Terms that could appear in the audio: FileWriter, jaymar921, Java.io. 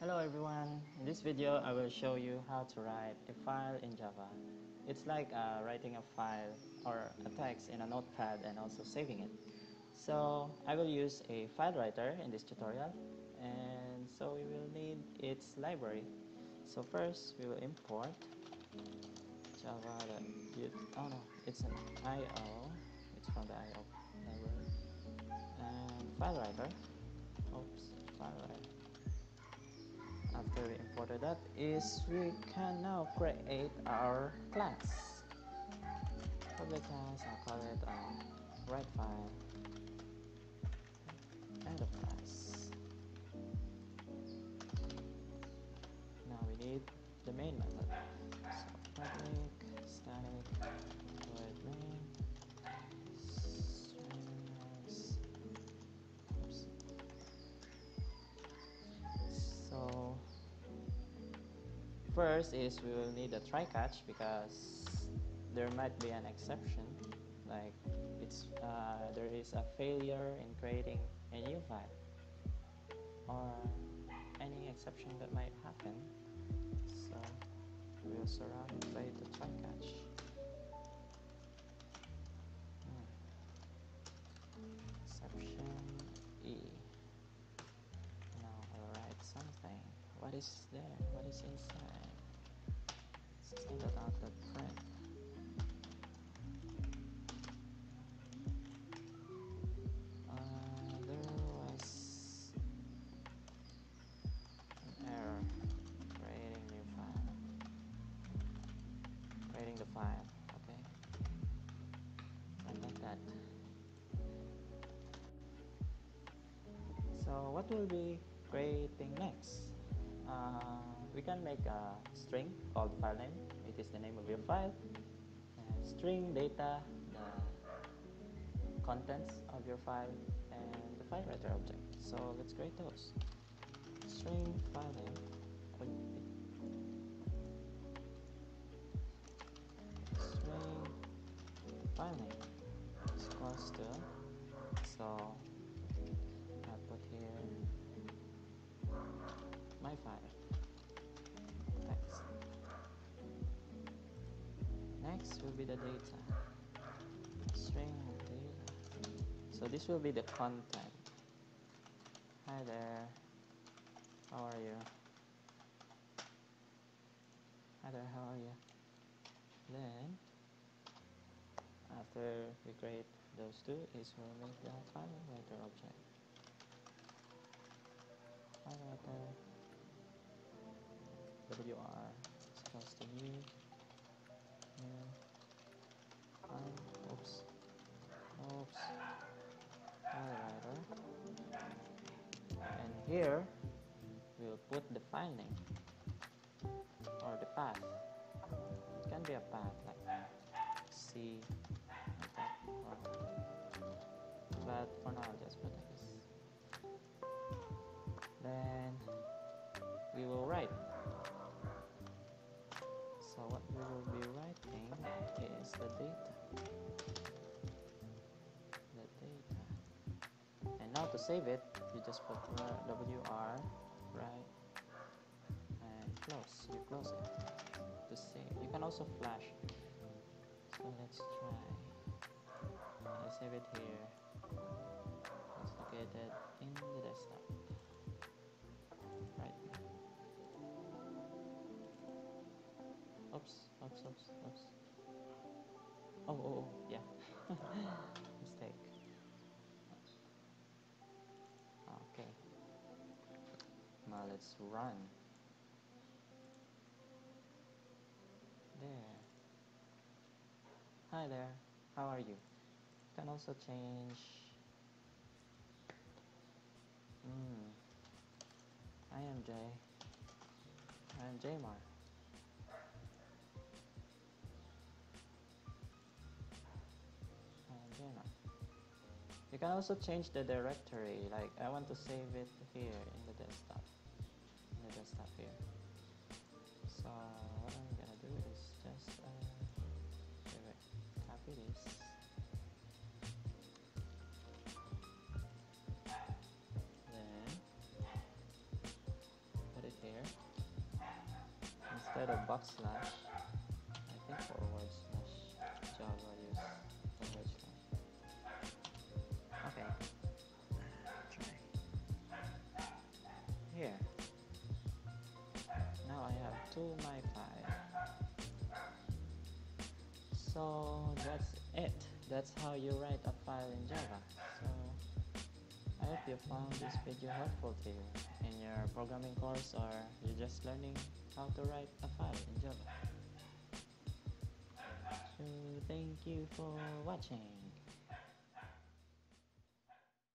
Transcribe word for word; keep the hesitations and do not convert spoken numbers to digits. Hello everyone, in this video I will show you how to write a file in Java. It's like uh, writing a file or a text in a notepad and also saving it. So I will use a file writer in this tutorial, and so we will need its library. So first we will import Java dot I O. Oh no, it's an I O, it's from the I O library. And file writer, oops, file writer. After we imported that, is we can now create our class. Public class, I'll call it uh, write file and a class. Now we need the main method. So public static void main. So first is we will need a try catch because there might be an exception, like it's uh, there is a failure in creating a new file or any exception that might happen. So we will surround it by the try catch. Hmm. Exception E. Something. What is there? What is inside? System dot out dot print. Uh, there was an error creating new file. Creating the file. Okay. Not like that. So what will be creating next? Uh, we can make a string called file name. It is the name of your file. And string data, the contents of your file, and the file writer object. So let's create those. String file name. String file name is equals to. So I put here my file text. Next will be the data, string data. So this will be the content. Hi there, how are you? Hi there, how are you? Then after we create those two, is we'll make the file writer object. File W R is equals to new, new, file, oops, oops, file writer, and here we'll put the file name or the path. It can be a path like C, like that, or, but for now I'll just put this. Then we will write. So what we will be writing is the data, the data. And now to save it, you just put W R, right, and close. You close it to save. You can also flash. So let's try. I'll save it here. It's located in the desktop. Right. Oops, oops, oops, oops. Oh, oh, oh, yeah. Mistake. Okay. Now let's run. There. Hi there, how are you? You can also change. Mm. I am Jay. I am Jaymar. You can also change the directory, like I want to save it here in the desktop, in the desktop here. So what I'm gonna do is just uh, copy this. Then put it instead of backslash, I think forward slash Java use forward slash. Okay, try here. Now I have two my file. So that's it. That's how you write a file in Java. So I hope you found this video helpful to you in your programming course, or you're just learning how to write a file in Java. So thank you for watching.